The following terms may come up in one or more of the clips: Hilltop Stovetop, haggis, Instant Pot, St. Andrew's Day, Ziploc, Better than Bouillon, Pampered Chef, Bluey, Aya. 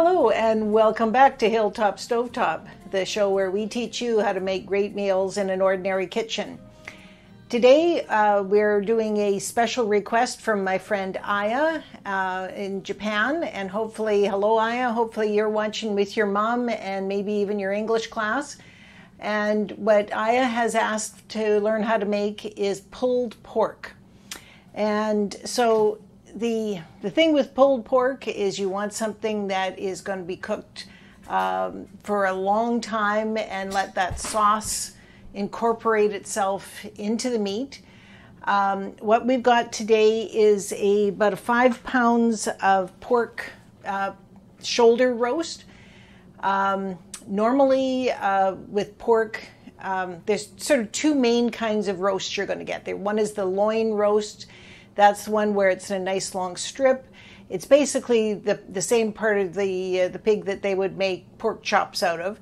Hello and welcome back to Hilltop Stovetop, the show where we teach you how to make great meals in an ordinary kitchen. Today we're doing a special request from my friend Aya in Japan, and hopefully, hello Aya, hopefully you're watching with your mom and maybe even your English class. And what Aya has asked to learn how to make is pulled pork. And so the thing with pulled pork is you want something that is going to be cooked for a long time and let that sauce incorporate itself into the meat. What we've got today is about 5 pounds of pork shoulder roast. Normally with pork, there's sort of two main kinds of roasts you're going to get. One is the loin roast. That's the one where it's a nice long strip. It's basically the same part of the pig that they would make pork chops out of.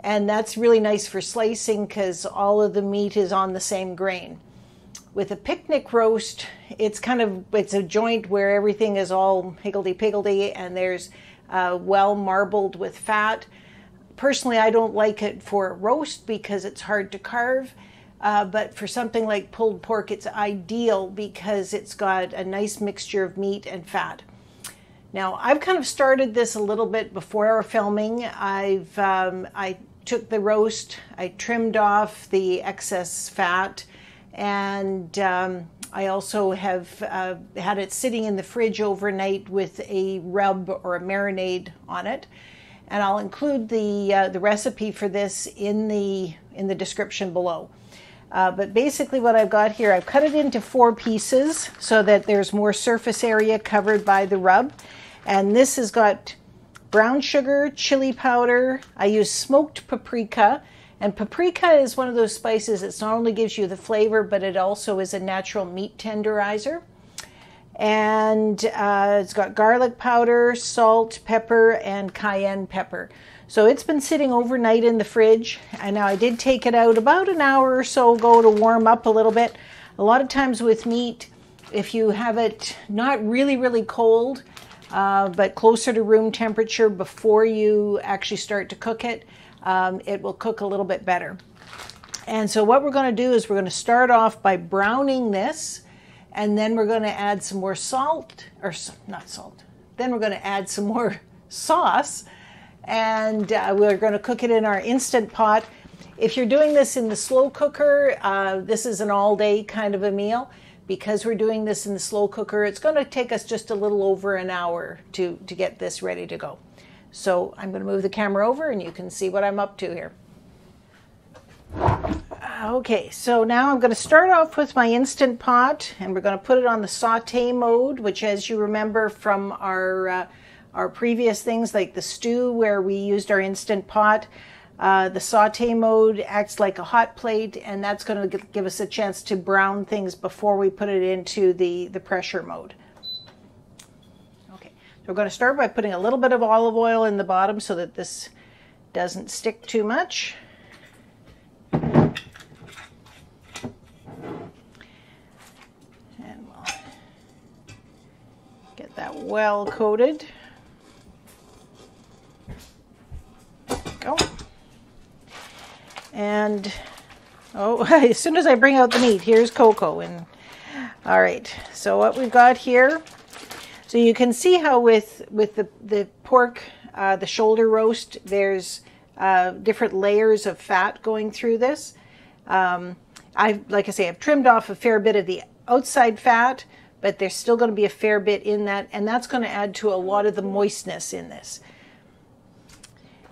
And that's really nice for slicing because all of the meat is on the same grain. With a picnic roast, it's kind of, it's a joint where everything is all higgledy-piggledy and there's well marbled with fat. Personally, I don't like it for a roast because it's hard to carve. But for something like pulled pork, it's ideal because it's got a nice mixture of meat and fat. Now, I've kind of started this a little bit before our filming. I took the roast, I trimmed off the excess fat, and I also have had it sitting in the fridge overnight with a rub or a marinade on it. And I'll include the recipe for this in the description below. But basically what I've got here, I've cut it into 4 pieces so that there's more surface area covered by the rub. And this has got brown sugar, chili powder. I use smoked paprika. And paprika is one of those spices that not only gives you the flavor, but it also is a natural meat tenderizer. And it's got garlic powder, salt, pepper, and cayenne pepper. So it's been sitting overnight in the fridge, and now I did take it out about an hour or so ago to warm up a little bit. A lot of times with meat, if you have it not really cold, but closer to room temperature before you actually start to cook it, it will cook a little bit better. And so what we're going to do is we're going to start off by browning this, and then we're going to add some more salt, or not salt, then we're going to add some more sauce. And we're going to cook it in our Instant Pot. If you're doing this in the slow cooker, this is an all-day kind of a meal. Because we're doing this in the slow cooker, it's going to take us just a little over an hour to get this ready to go. So I'm going to move the camera over and you can see what I'm up to here. Okay, so now I'm going to start off with my Instant Pot, and we're going to put it on the sauté mode, which, as you remember from our previous things like the stew where we used our Instant Pot, the saute mode acts like a hot plate, and that's going to give us a chance to brown things before we put it into the pressure mode. Okay, so we're going to start by putting a little bit of olive oil in the bottom so that this doesn't stick too much. And we'll get that well coated. And oh, as soon as I bring out the meat, here's Coco. And all right, so what we've got here, so you can see how with the pork, the shoulder roast, there's different layers of fat going through this. Like I say, I've trimmed off a fair bit of the outside fat, but there's still going to be a fair bit in that, and that's going to add to a lot of the moistness in this.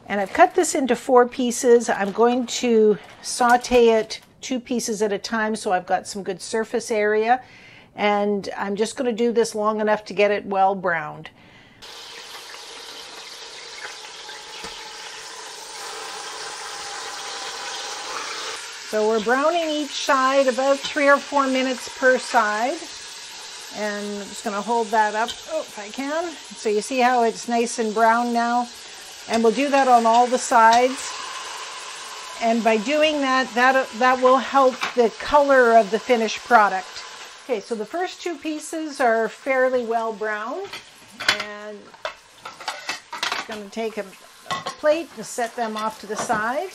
And I've cut this into 4 pieces. I'm going to saute it 2 pieces at a time so I've got some good surface area. And I'm just going to do this long enough to get it well browned. So we're browning each side about 3 or 4 minutes per side. And I'm just going to hold that up, oh, if I can. So you see how it's nice and brown now? And we'll do that on all the sides. And by doing that, that will help the color of the finished product. Okay, so the first 2 pieces are fairly well browned. And just going to take a plate and set them off to the side.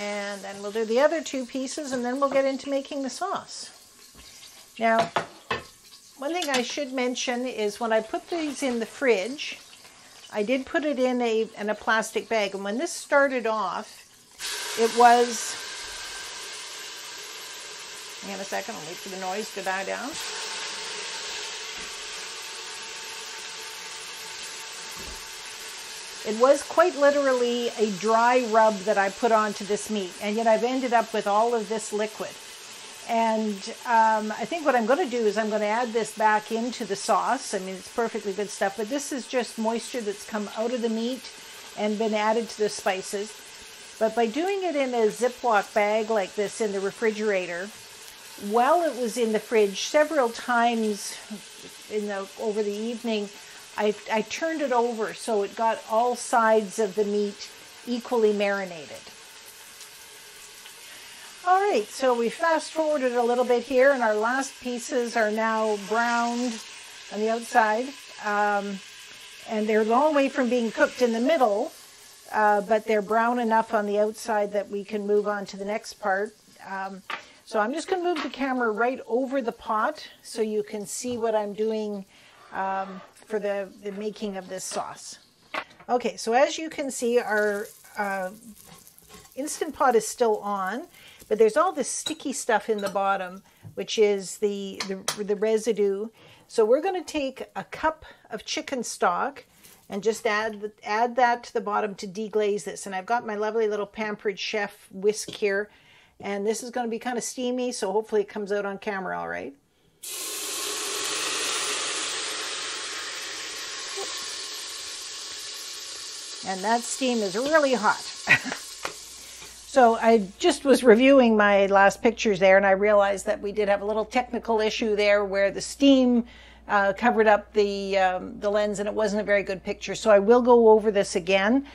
And then we'll do the other two pieces, and then we'll get into making the sauce. Now, one thing I should mention is when I put these in the fridge, I did put it in a plastic bag. And when this started off, it was... Hang on a second, I'll wait for the noise to die down. It was quite literally a dry rub that I put onto this meat, and yet I've ended up with all of this liquid. And I think what I'm going to do is I'm going to add this back into the sauce. I mean, it's perfectly good stuff, but this is just moisture that's come out of the meat and been added to the spices. But by doing it in a Ziploc bag like this in the refrigerator, while it was in the fridge several times over the evening, I turned it over so it got all sides of the meat equally marinated. All right, so we fast forwarded a little bit here, and our last pieces are now browned on the outside. And they're a long way from being cooked in the middle, but they're brown enough on the outside that we can move on to the next part. So I'm just going to move the camera right over the pot so you can see what I'm doing for the making of this sauce. Okay, so as you can see, our Instant Pot is still on, but there's all this sticky stuff in the bottom, which is the residue. So we're going to take a cup of chicken stock and just add that to the bottom to deglaze this. And I've got my lovely little Pampered Chef whisk here, and this is going to be kind of steamy, so hopefully it comes out on camera all right. And that steam is really hot. So I just was reviewing my last pictures there, and I realized that we did have a little technical issue there where the steam covered up the lens, and it wasn't a very good picture. So I will go over this again,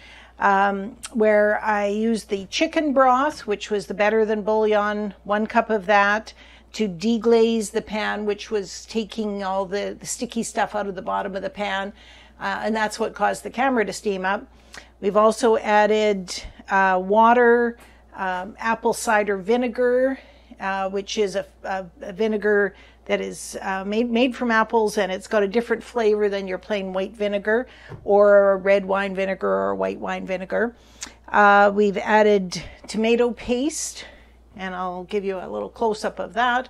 where I used the chicken broth, which was the Better Than Bouillon, 1 cup of that, to deglaze the pan, which was taking all the sticky stuff out of the bottom of the pan. And that's what caused the camera to steam up. We've also added water, apple cider vinegar, which is a vinegar that is made from apples, and it's got a different flavor than your plain white vinegar or a red wine vinegar or a white wine vinegar. We've added tomato paste, and I'll give you a little close-up of that,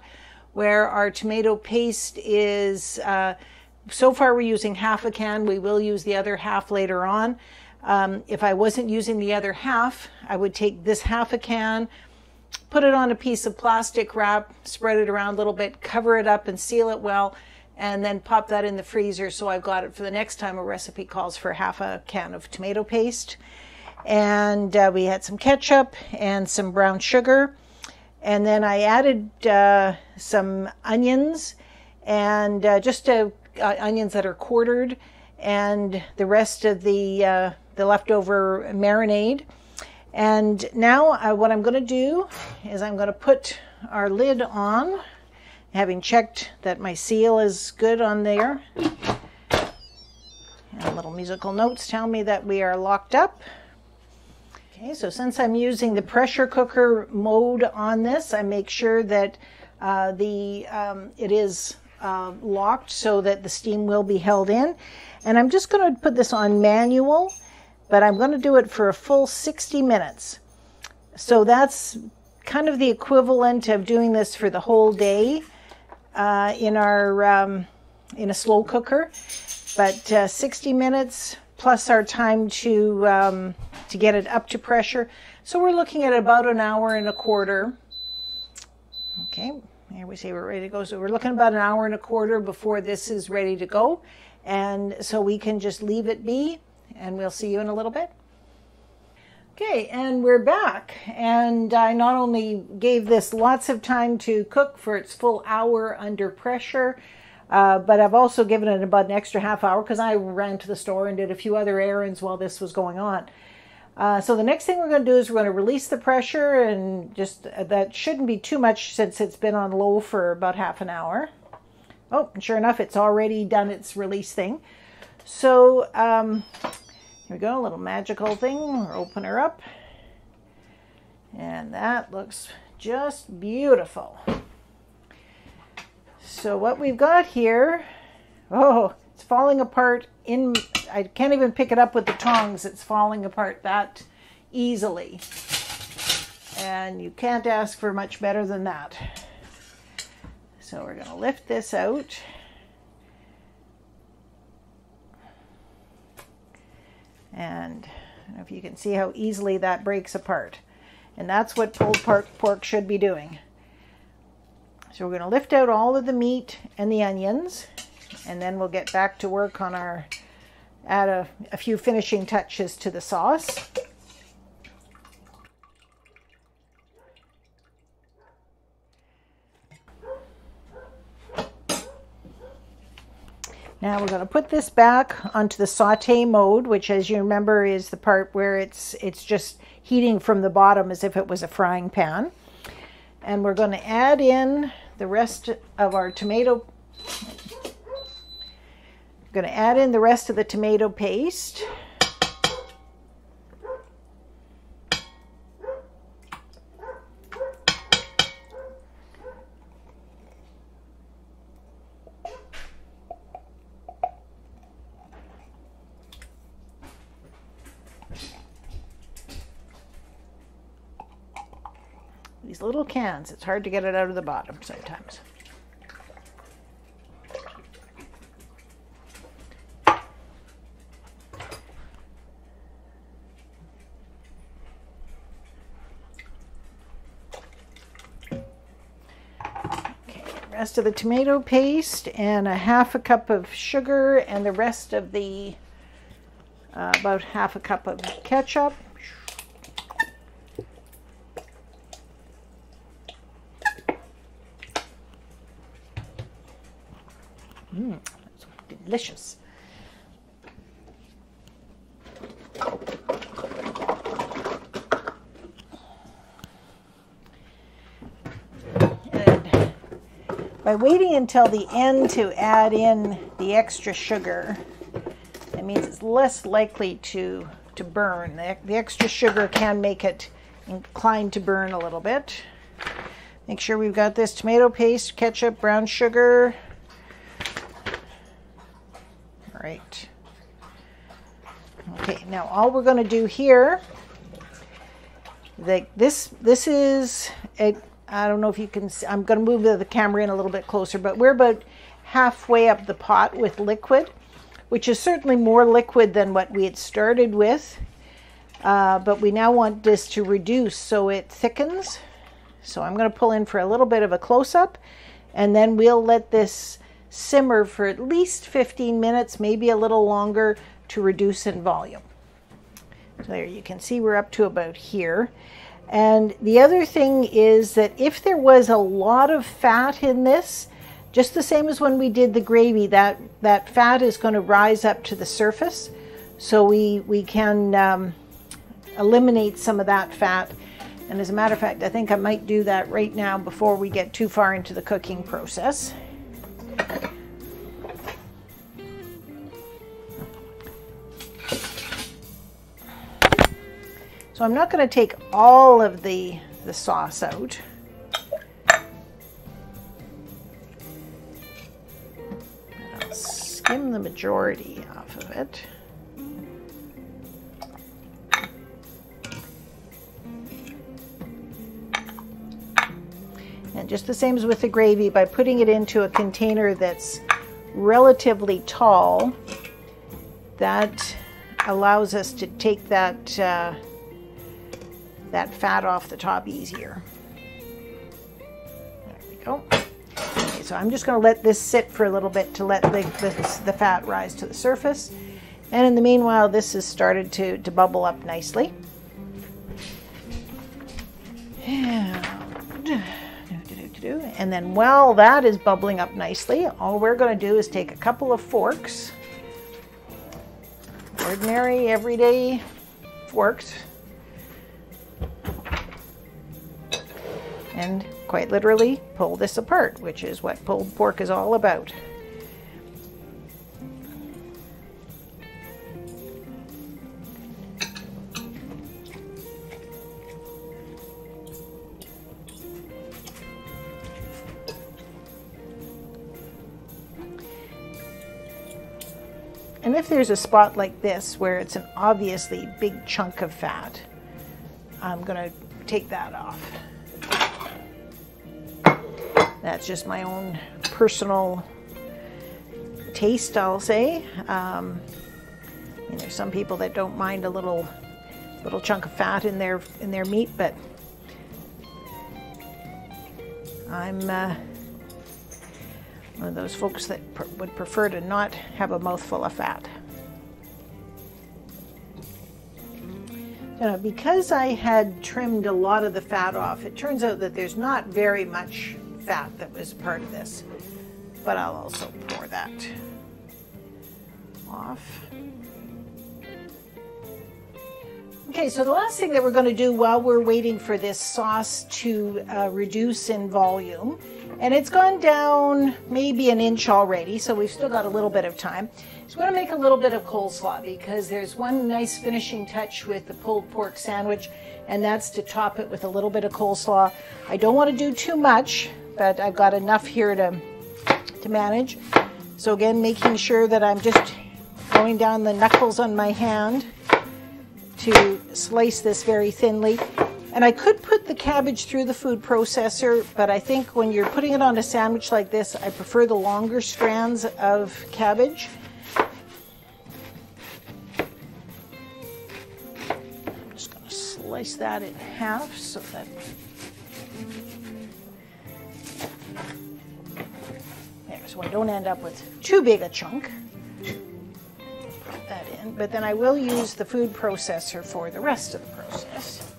where our tomato paste is... so far we're using half a can. We will use the other half later on. If I wasn't using the other half, I would take this half a can, put it on a piece of plastic wrap, spread it around a little bit, cover it up and seal it well, and then pop that in the freezer so I've got it for the next time a recipe calls for half a can of tomato paste. And we had some ketchup and some brown sugar. And then I added some onions, and just to onions that are quartered, and the rest of the leftover marinade. And now what I'm going to do is I'm going to put our lid on, having checked that my seal is good on there. And little musical notes tell me that we are locked up. Okay, so since I'm using the pressure cooker mode on this, I make sure that it is locked so that the steam will be held in. And I'm just going to put this on manual, but I'm going to do it for a full 60 minutes. So that's kind of the equivalent of doing this for the whole day in a slow cooker. But 60 minutes plus our time to get it up to pressure. So we're looking at about 1 hour and a quarter. Okay. Here we say we're ready to go. So we're looking about 1 hour and a quarter before this is ready to go. And so we can just leave it be, and we'll see you in a little bit. Okay, and we're back. And I not only gave this lots of time to cook for its full hour under pressure, but I've also given it about an extra half hour because I ran to the store and did a few other errands while this was going on. So the next thing we're going to do is we're going to release the pressure, and just that shouldn't be too much since it's been on low for about half an hour. Oh, and sure enough, it's already done its release thing. So here we go, a little magical thing. We'll open her up. And that looks just beautiful. So what we've got here, oh, it's falling apart in, I can't even pick it up with the tongs. It's falling apart that easily. And you can't ask for much better than that. So we're going to lift this out. And I don't know if you can see how easily that breaks apart. And that's what pulled pork should be doing. So we're going to lift out all of the meat and the onions, and then we'll get back to work on our, add a few finishing touches to the sauce. Now we're going to put this back onto the saute mode, which, as you remember, is the part where it's just heating from the bottom as if it was a frying pan. And we're going to add in the rest of our tomato. I'm going to add in the rest of the tomato paste. These little cans, it's hard to get it out of the bottom sometimes. Okay, rest of the tomato paste and a half a cup of sugar and the rest of the about half a cup of ketchup. That's delicious. And by waiting until the end to add in the extra sugar, that means it's less likely to burn. The extra sugar can make it inclined to burn a little bit. Make sure we've got this tomato paste, ketchup, brown sugar. Right. Okay, now all we're going to do here, this is, I don't know if you can see, I'm going to move the camera in a little bit closer, but we're about halfway up the pot with liquid, which is certainly more liquid than what we had started with, but we now want this to reduce so it thickens. So I'm going to pull in for a little bit of a close-up, and then we'll let this simmer for at least 15 minutes, maybe a little longer, to reduce in volume. So there you can see we're up to about here. And the other thing is that if there was a lot of fat in this, just the same as when we did the gravy, that fat is going to rise up to the surface. So we can eliminate some of that fat. And as a matter of fact, I think I might do that right now before we get too far into the cooking process. So I'm not going to take all of the sauce out. I'll skim the majority off of it. And just the same as with the gravy, by putting it into a container that's relatively tall, that allows us to take that that fat off the top easier. There we go. Okay, so I'm just going to let this sit for a little bit to let the fat rise to the surface. And in the meanwhile, this has started to bubble up nicely. And then while that is bubbling up nicely, all we're going to do is take a couple of forks, ordinary everyday forks, and quite literally pull this apart, which is what pulled pork is all about. And if there's a spot like this where it's an obviously big chunk of fat, I'm going to take that off. That's just my own personal taste, I'll say. You know, there's some people that don't mind a little chunk of fat in their meat, but I'm one of those folks that would prefer to not have a mouthful of fat. Now, because I had trimmed a lot of the fat off, it turns out that there's not very much fat that was part of this, but I'll also pour that off. Okay, so the last thing that we're going to do while we're waiting for this sauce to reduce in volume, and it's gone down maybe an inch already, so we've still got a little bit of time. So we're going to make a little bit of coleslaw, because there's one nice finishing touch with the pulled pork sandwich, and that's to top it with a little bit of coleslaw. I don't want to do too much, but I've got enough here to manage. So again, making sure that I'm just going down the knuckles on my hand to slice this very thinly. And I could put the cabbage through the food processor, but I think when you're putting it on a sandwich like this, I prefer the longer strands of cabbage. I'm just going to slice that in half so that there, so I don't end up with too big a chunk. Put that in, but then I will use the food processor for the rest of the process.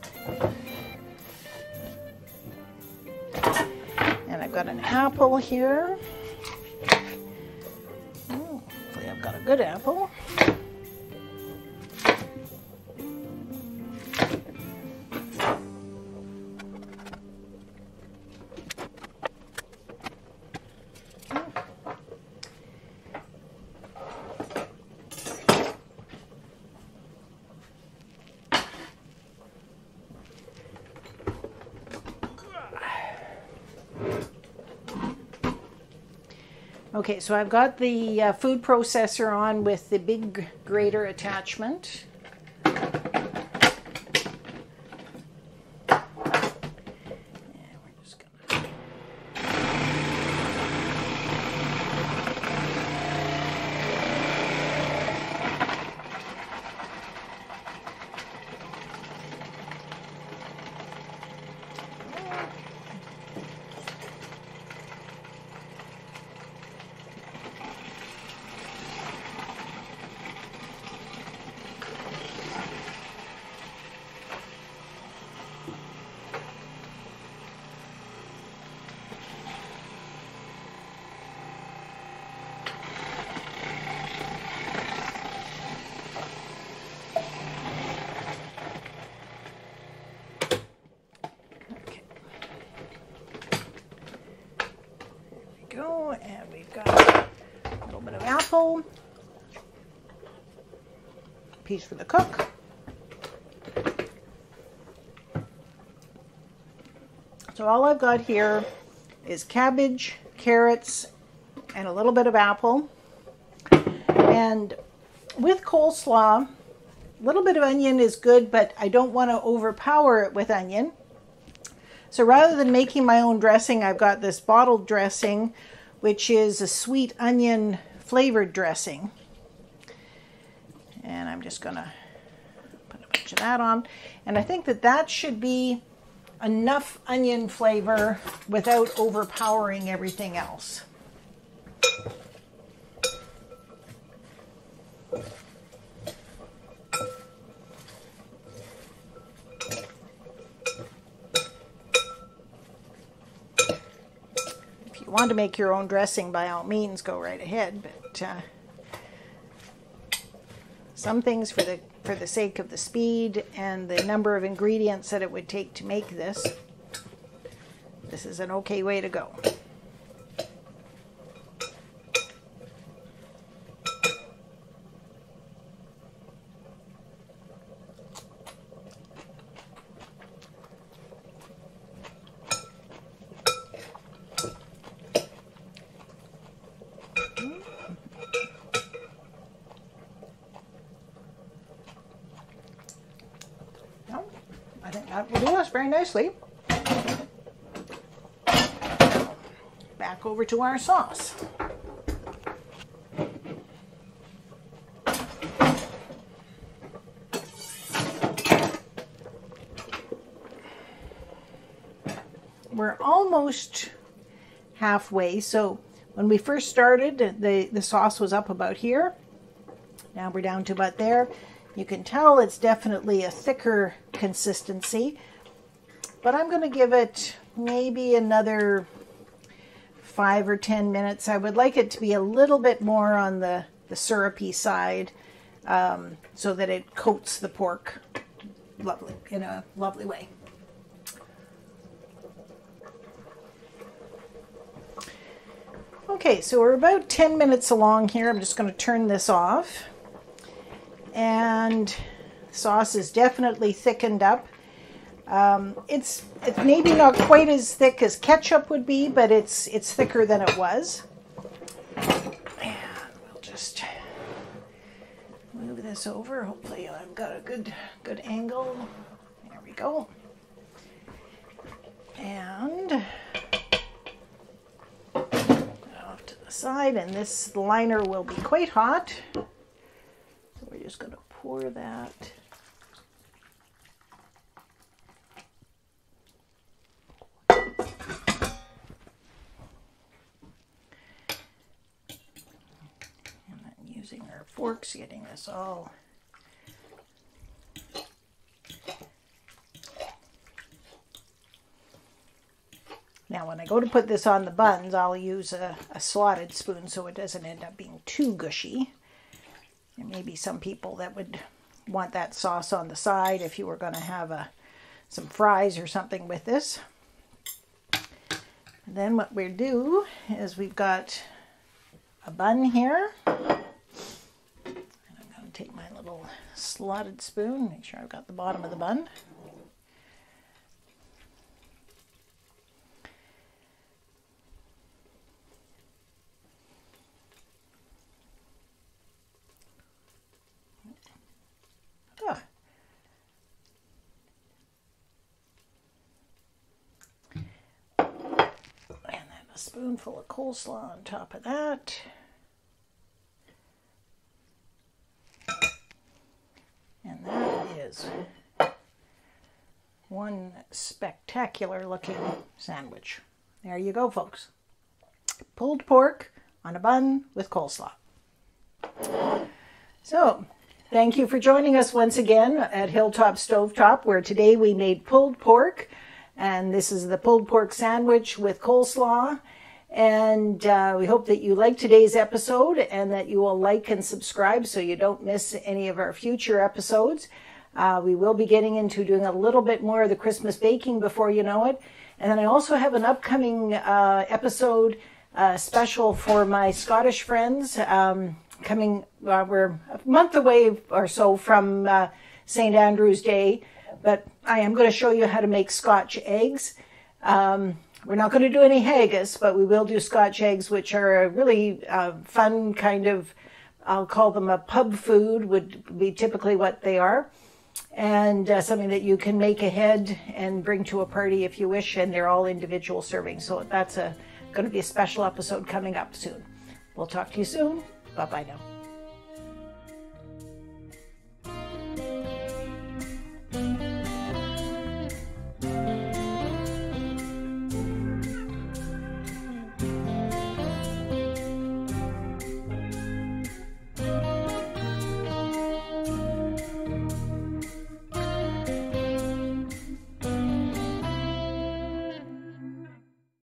And I've got an apple here. Oh, hopefully I've got a good apple. Okay, so I've got the food processor on with the big grater attachment. And we're just gonna... Piece for the cook. So all I've got here is cabbage, carrots, and a little bit of apple. And with coleslaw, a little bit of onion is good, but I don't want to overpower it with onion. So rather than making my own dressing, I've got this bottled dressing, which is a sweet onion flavored dressing. And I'm just going to put a bunch of that on. And I think that that should be enough onion flavor without overpowering everything else. If you want to make your own dressing, by all means, go right ahead. But some things for the sake of the speed and the number of ingredients that it would take to make this, This is an okay way to go. That will do us very nicely. Back over to our sauce. We're almost halfway. So when we first started, the sauce was up about here. Now we're down to about there. You can tell it's definitely a thicker consistency, but I'm going to give it maybe another 5 or 10 minutes. I would like it to be a little bit more on the syrupy side, so that it coats the pork lovely in a lovely way. Okay, so we're about 10 minutes along here. I'm just going to turn this off. And sauce is definitely thickened up. It's maybe not quite as thick as ketchup would be, but it's thicker than it was. And we'll just move this over. Hopefully I've got a good angle. There we go. And off to the side, and this liner will be quite hot. We're just going to pour that. And then using our forks, getting this all . Now when I go to put this on the buns, I'll use a slotted spoon so it doesn't end up being too gushy. There may be some people that would want that sauce on the side if you were going to have some fries or something with this. And then what we do is we've got a bun here. And I'm going to take my little slotted spoon, make sure I've got the bottom of the bun. A spoonful of coleslaw on top of that. And that is one spectacular looking sandwich. There you go, folks. Pulled pork on a bun with coleslaw. So, thank you for joining us once again at Hilltop Stovetop, where today we made pulled pork. And this is the pulled pork sandwich with coleslaw. And we hope that you like today's episode and that you will like and subscribe so you don't miss any of our future episodes. We will be getting into doing a little bit more of the Christmas baking before you know it. And then I also have an upcoming episode special for my Scottish friends coming. We're a month away or so from St. Andrew's Day. But I am going to show you how to make Scotch eggs. We're not going to do any haggis, but we will do Scotch eggs, which are a really fun kind of, I'll call them a pub food, would be typically what they are. And something that you can make ahead and bring to a party if you wish, and they're all individual servings. So that's going to be a special episode coming up soon. We'll talk to you soon. Bye-bye now.